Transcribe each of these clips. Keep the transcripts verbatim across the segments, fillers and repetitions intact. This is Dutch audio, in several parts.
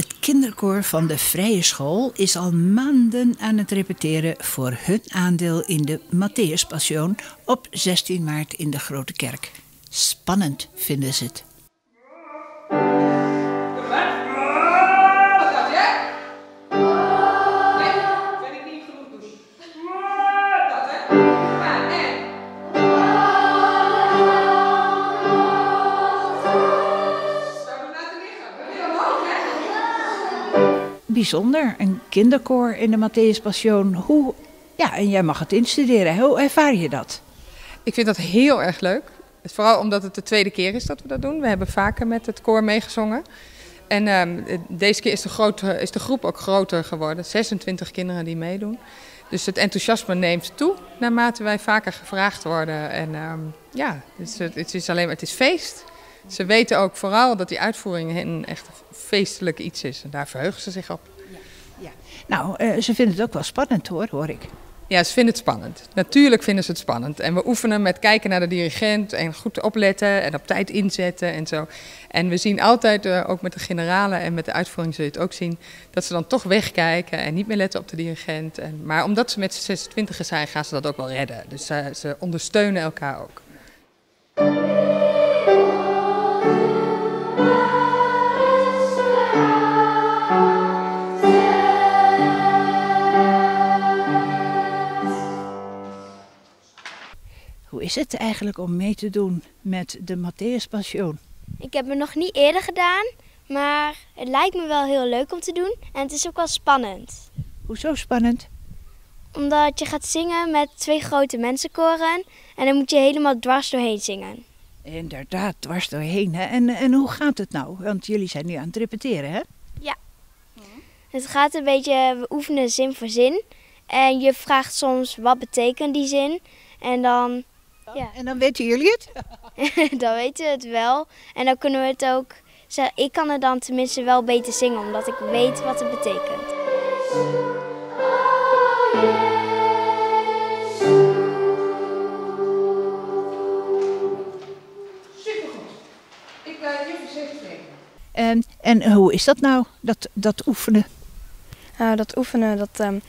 Het kinderkoor van de Vrije School is al maanden aan het repeteren voor hun aandeel in de Matthäus Passion op zestien maart in de Grote Kerk. Spannend vinden ze het. Bijzonder, een kinderkoor in de Matthäus Passion. Hoe, ja, en jij mag het instuderen. Hoe ervaar je dat? Ik vind dat heel erg leuk. Vooral omdat het de tweede keer is dat we dat doen. We hebben vaker met het koor meegezongen. En um, deze keer is de, grote, is de groep ook groter geworden. zesentwintig kinderen die meedoen. Dus het enthousiasme neemt toe naarmate wij vaker gevraagd worden. En um, ja, dus het, het is alleen maar, het is feest. Ze weten ook vooral dat die uitvoering een echt feestelijk iets is. En daar verheugen ze zich op. Ja, ja. Nou, ze vinden het ook wel spannend hoor, hoor ik. Ja, ze vinden het spannend. Natuurlijk vinden ze het spannend. En we oefenen met kijken naar de dirigent en goed opletten en op tijd inzetten en zo. En we zien altijd, ook met de generalen en met de uitvoering zul je het ook zien, dat ze dan toch wegkijken en niet meer letten op de dirigent. En, maar omdat ze met z'n zesentwintigen zijn, gaan ze dat ook wel redden. Dus uh, ze ondersteunen elkaar ook. Hoe is het eigenlijk om mee te doen met de Matthäus Passion? Ik heb het nog niet eerder gedaan, maar het lijkt me wel heel leuk om te doen. En het is ook wel spannend. Hoezo spannend? Omdat je gaat zingen met twee grote mensenkoren en dan moet je helemaal dwars doorheen zingen. Inderdaad, dwars doorheen. Hè? En, en hoe gaat het nou? Want jullie zijn nu aan het repeteren, hè? Ja. Het gaat een beetje, we oefenen zin voor zin. En je vraagt soms, wat betekent die zin? En dan... Ja. En dan weten jullie het? Dan weten we het wel. En dan kunnen we het ook... Ik kan het dan tenminste wel beter zingen, omdat ik weet wat het betekent. Supergoed. Ik ben heel voorzichtig. En, en hoe is dat nou, dat, dat oefenen? Uh, dat oefenen, dat... Um...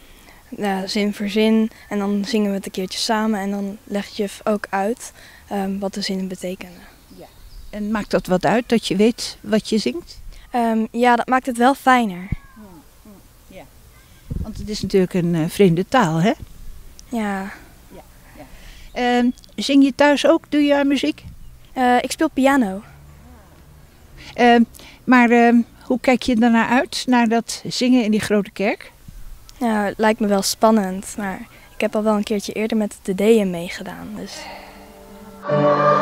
Ja, zin voor zin en dan zingen we het een keertje samen en dan legt juf ook uit um, wat de zinnen betekenen. Ja. En maakt dat wat uit dat je weet wat je zingt? Um, ja, dat maakt het wel fijner. Ja. Want het is natuurlijk een uh, vreemde taal, hè? Ja. Ja, ja. Um, zing je thuis ook? Doe je aan muziek? Uh, ik speel piano. Ja. Um, maar um, hoe kijk je daarnaar uit, naar dat zingen in die Grote Kerk? Ja, het lijkt me wel spannend, maar ik heb al wel een keertje eerder met de D M meegedaan, dus...